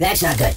That's not good.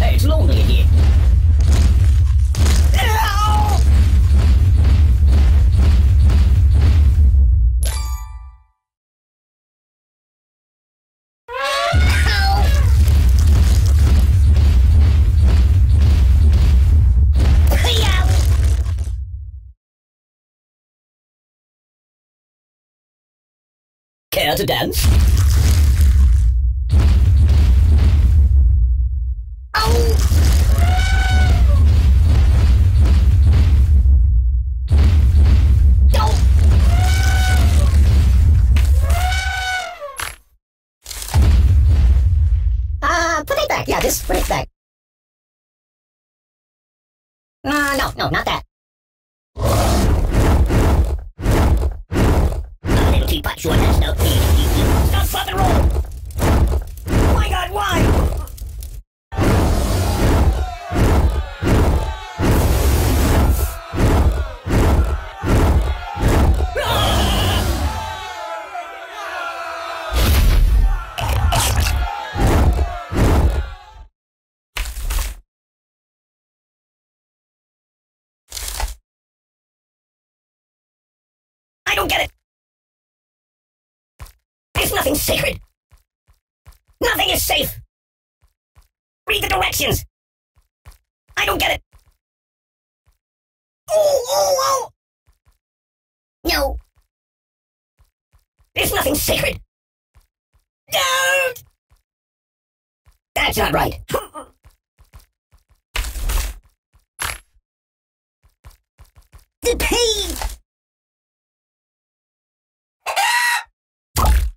Hey, it's lonely in here. Care to dance? Put it back. Yeah, just put it back. No, not that. Teapot, you understand? Stop, pop and roll! Oh my God, why? I don't get it! Nothing's sacred. Nothing is safe. Read the directions. I don't get it. Oh! No. There's nothing sacred. Don't. That's not right. The pain.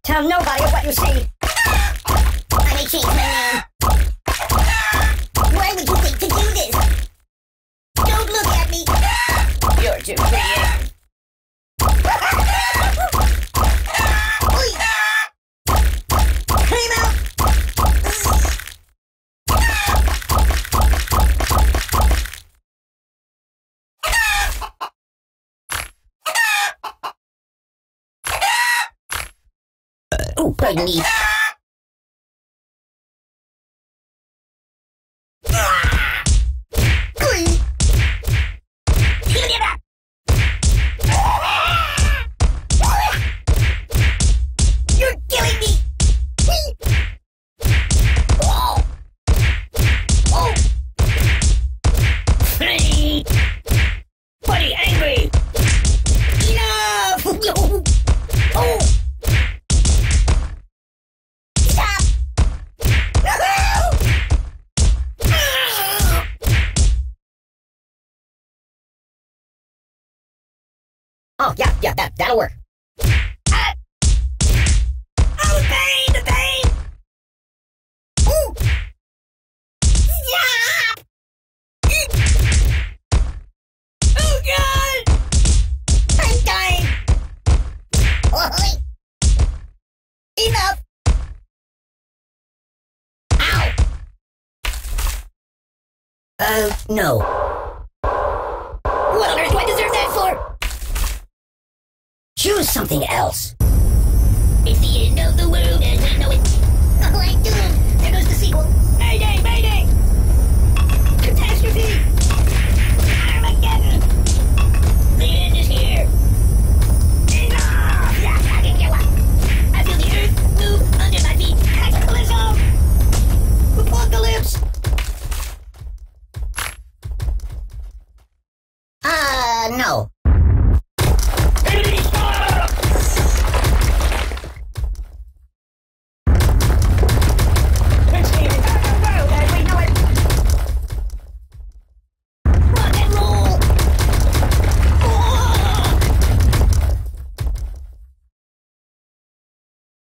Tell nobody what you see. I may change my name. Why would you think to do this? Don't look at me. You're too pretty. Pardon me. You're killing me. Oh. Oh. Buddy, angry. Enough. Oh. Oh, yeah, that'll work. Oh, the pain! Ooh! Yeah! Oh, God! I'm dying! Enough! Ow! No. What on earth do I deserve that for? Choose something else. It's the end of the world and I know it. Oh, I do. There goes the sequel. Mayday! Catastrophe!